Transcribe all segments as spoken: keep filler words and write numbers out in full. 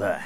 Blah.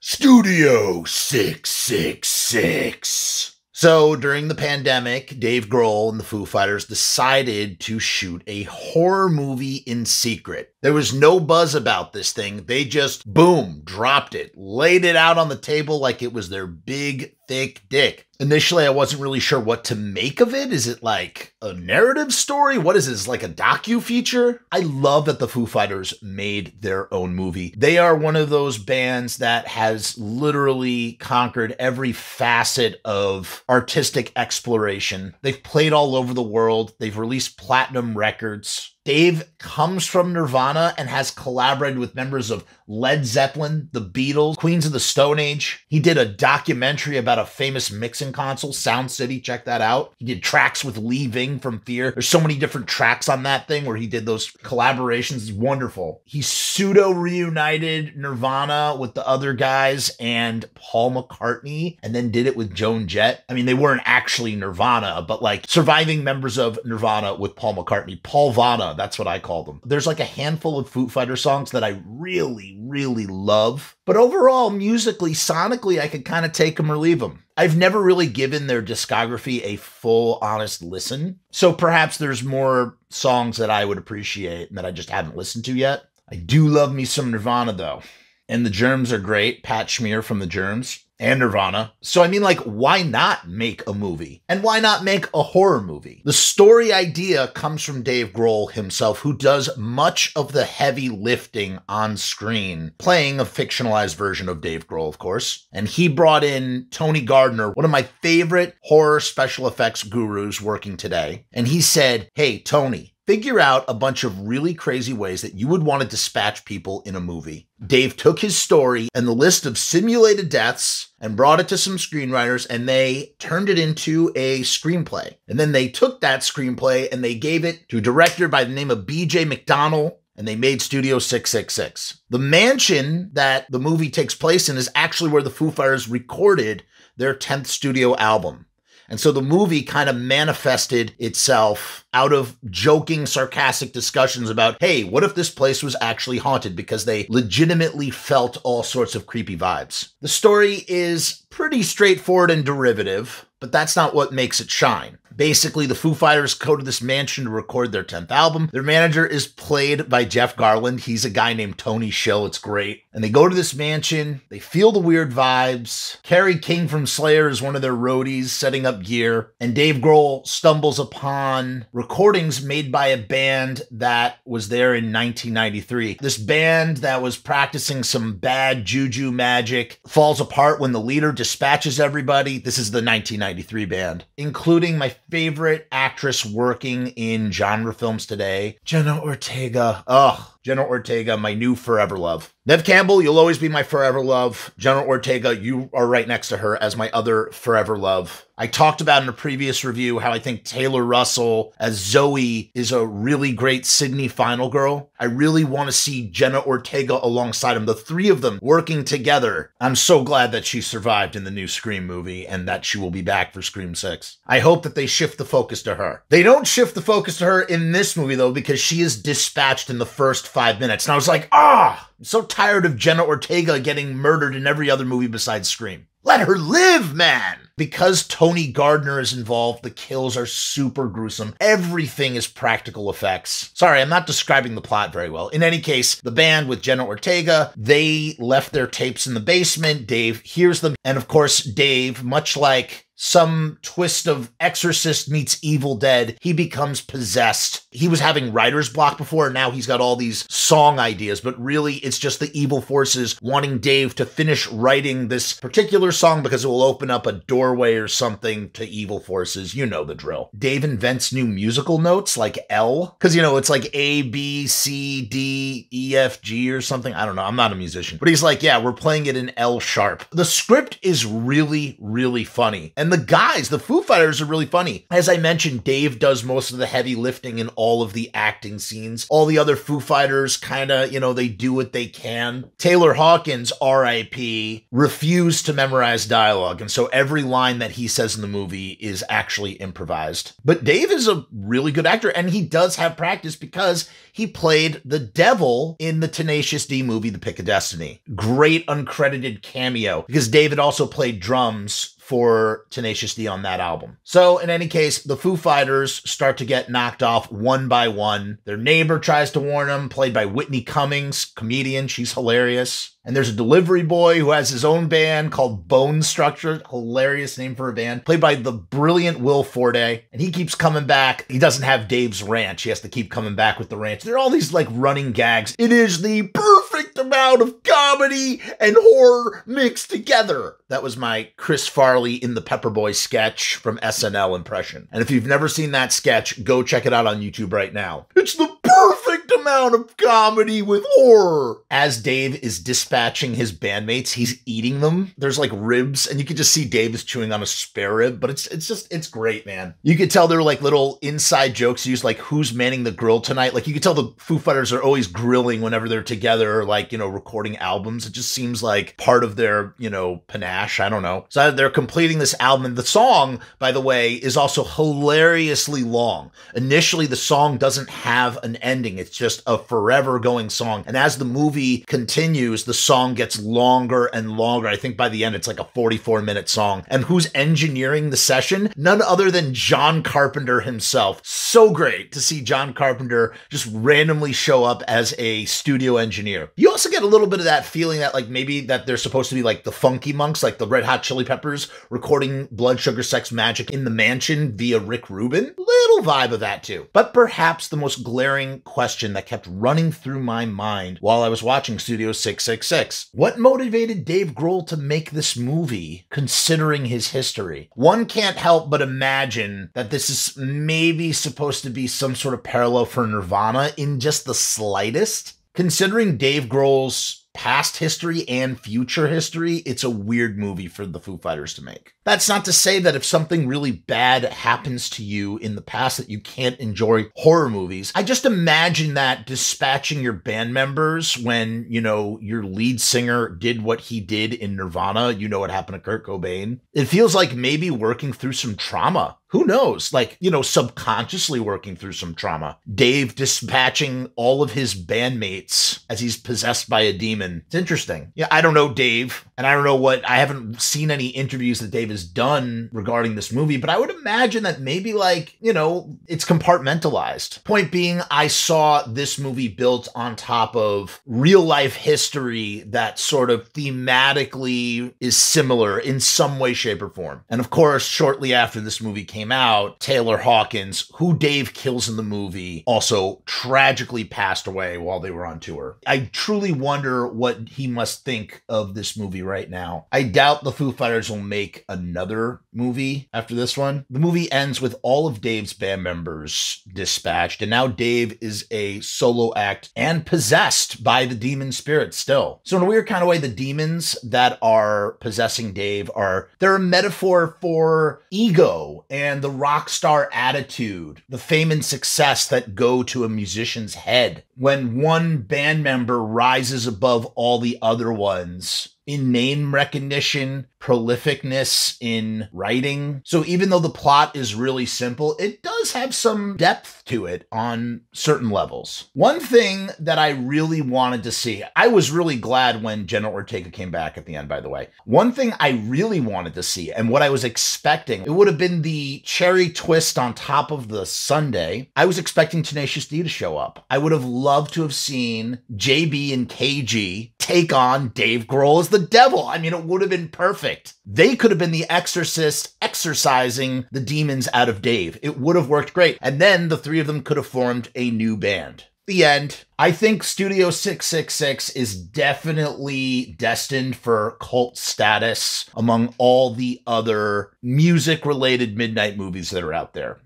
Studio six six six. So during the pandemic, Dave Grohl and the Foo Fighters decided to shoot a horror movie in secret. There was no buzz about this thing. They just, boom, dropped it, laid it out on the table like it was their big, thick dick. Initially, I wasn't really sure what to make of it. Is it like a narrative story? What is this, like a docu-feature? I love that the Foo Fighters made their own movie. They are one of those bands that has literally conquered every facet of artistic exploration. They've played all over the world. They've released platinum records. Dave comes from Nirvana and has collaborated with members of Led Zeppelin, The Beatles, Queens of the Stone Age. He did a documentary about a famous mixing console, Sound City. Check that out. He did tracks with Lee Ving from Fear. There's so many different tracks on that thing where he did those collaborations. It's wonderful. He pseudo-reunited Nirvana with the other guys and Paul McCartney, and then did it with Joan Jett. I mean, they weren't actually Nirvana, but like surviving members of Nirvana with Paul McCartney. Paul Vana. That's what I call them. There's like a handful of Foo Fighter songs that I really, really love. But overall, musically, sonically, I could kind of take them or leave them. I've never really given their discography a full, honest listen. So perhaps there's more songs that I would appreciate and that I just haven't listened to yet. I do love me some Nirvana, though. And The Germs are great. Pat Smear from The Germs and Nirvana. So I mean, like, why not make a movie? And why not make a horror movie? The story idea comes from Dave Grohl himself, who does much of the heavy lifting on screen, playing a fictionalized version of Dave Grohl, of course. And he brought in Tony Gardner, one of my favorite horror special effects gurus working today. And he said, hey, Tony, figure out a bunch of really crazy ways that you would want to dispatch people in a movie. Dave took his story and the list of simulated deaths and brought it to some screenwriters, and they turned it into a screenplay. And then they took that screenplay and they gave it to a director by the name of B J McDonnell, and they made Studio six six six. The mansion that the movie takes place in is actually where the Foo Fighters recorded their tenth studio album. And so the movie kind of manifested itself out of joking, sarcastic discussions about, hey, what if this place was actually haunted? Because they legitimately felt all sorts of creepy vibes. The story is pretty straightforward and derivative, but that's not what makes it shine. Basically, the Foo Fighters go to this mansion to record their tenth album. Their manager is played by Jeff Garland. He's a guy named Tony Schill. It's great. And they go to this mansion. They feel the weird vibes. Carrie King from Slayer is one of their roadies setting up gear. And Dave Grohl stumbles upon recordings made by a band that was there in nineteen ninety-three. This band that was practicing some bad juju magic falls apart when the leader dispatches everybody. This is the nineteen ninety-three band, including my favorite actress working in genre films today, Jenna Ortega. Ugh, Jenna Ortega, my new forever love. Neve Campbell, you'll always be my forever love. Jenna Ortega, you are right next to her as my other forever love. I talked about in a previous review how I think Taylor Russell as Zoe is a really great Sydney final girl. I really want to see Jenna Ortega alongside him, the three of them working together. I'm so glad that she survived in the new Scream movie and that she will be back for Scream six. I hope that they shift the focus to her. They don't shift the focus to her in this movie, though, because she is dispatched in the first five minutes. And I was like, ah, I'm so tired of Jenna Ortega getting murdered in every other movie besides Scream. Let her live, man! Because Tony Gardner is involved, the kills are super gruesome. Everything is practical effects. Sorry, I'm not describing the plot very well. In any case, the band with Jenna Ortega, they left their tapes in the basement. Dave hears them. And of course, Dave, much like some twist of Exorcist meets Evil Dead, he becomes possessed. He was having writer's block before, and now he's got all these song ideas, but really it's just the evil forces wanting Dave to finish writing this particular song because it will open up a doorway or something to evil forces. You know the drill. Dave invents new musical notes like L, because, you know, it's like A, B, C, D, E, F, G or something. I don't know. I'm not a musician. But he's like, yeah, we're playing it in L sharp. The script is really, really funny. And And the guys, the Foo Fighters, are really funny. As I mentioned, Dave does most of the heavy lifting in all of the acting scenes. All the other Foo Fighters kind of, you know, they do what they can. Taylor Hawkins, R I P, refused to memorize dialogue, and so every line that he says in the movie is actually improvised. But Dave is a really good actor, and he does have practice because he played the devil in the Tenacious D movie, The Pick of Destiny. Great uncredited cameo, because David also played drums for Tenacious D on that album. So in any case, the Foo Fighters start to get knocked off one by one. Their neighbor tries to warn them, played by Whitney Cummings, comedian, she's hilarious. And there's a delivery boy who has his own band called Bone Structure, hilarious name for a band, played by the brilliant Will Forde. And he keeps coming back. He doesn't have Dave's ranch. He has to keep coming back with the ranch. There are all these like running gags. It is the perfect amount of comedy and horror mixed together. That was my Chris Farley in the Pepperboy sketch from S N L impression. And if you've never seen that sketch, go check it out on YouTube right now. It's the perfect amount of comedy with horror. As Dave is dispatching his bandmates, he's eating them. There's like ribs, and you can just see Dave is chewing on a spare rib, but it's it's just, it's great, man. You could tell there were like little inside jokes used, like who's manning the grill tonight? Like you could tell the Foo Fighters are always grilling whenever they're together, like, you know, recording albums. It just seems like part of their, you know, panache, I don't know. So they're completing this album. And the song, by the way, is also hilariously long. Initially, the song doesn't have an ending. It's just a forever going song. And as the movie continues, the song gets longer and longer. I think by the end, it's like a forty-four minute song. And who's engineering the session? None other than John Carpenter himself. So great to see John Carpenter just randomly show up as a studio engineer. You also get a little bit of that feeling that like maybe that they're supposed to be like the Funky Monks, like the Red Hot Chili Peppers recording Blood Sugar Sex Magic in the mansion via Rick Rubin. Little vibe of that too. But perhaps the most glaring question that kept running through my mind while I was watching Studio six six six. What motivated Dave Grohl to make this movie considering his history? One can't help but imagine that this is maybe supposed to be some sort of parallel for Nirvana in just the slightest. Considering Dave Grohl's past history and future history, it's a weird movie for the Foo Fighters to make. That's not to say that if something really bad happens to you in the past that you can't enjoy horror movies. I just imagine that dispatching your band members when, you know, your lead singer did what he did in Nirvana, you know what happened to Kurt Cobain. It feels like maybe working through some trauma. Who knows? Like, you know, subconsciously working through some trauma. Dave dispatching all of his bandmates as he's possessed by a demon. It's interesting. Yeah, I don't know Dave, and I don't know what, I haven't seen any interviews that Dave has done regarding this movie, but I would imagine that maybe like, you know, it's compartmentalized. Point being, I saw this movie built on top of real life history that sort of thematically is similar in some way, shape, or form. And of course, shortly after this movie came came out, Taylor Hawkins, who Dave kills in the movie, also tragically passed away while they were on tour. I truly wonder what he must think of this movie right now. I doubt the Foo Fighters will make another movie after this one. The movie ends with all of Dave's band members dispatched, and now Dave is a solo act and possessed by the demon spirit still. So in a weird kind of way, the demons that are possessing Dave are, they're a metaphor for ego and and the rock star attitude, the fame and success that go to a musician's head. When one band member rises above all the other ones in name recognition, prolificness in writing. So even though the plot is really simple, it does have some depth to it on certain levels. One thing that I really wanted to see, I was really glad when Jenna Ortega came back at the end, by the way. One thing I really wanted to see and what I was expecting, it would have been the cherry twist on top of the sundae. I was expecting Tenacious D to show up. I would have loved to have seen J B and K G take on Dave Grohl as the devil. I mean, it would have been perfect. They could have been the exorcist exorcising the demons out of Dave. It would have worked great. And then the three of them could have formed a new band. The end. I think Studio six six six is definitely destined for cult status among all the other music-related midnight movies that are out there.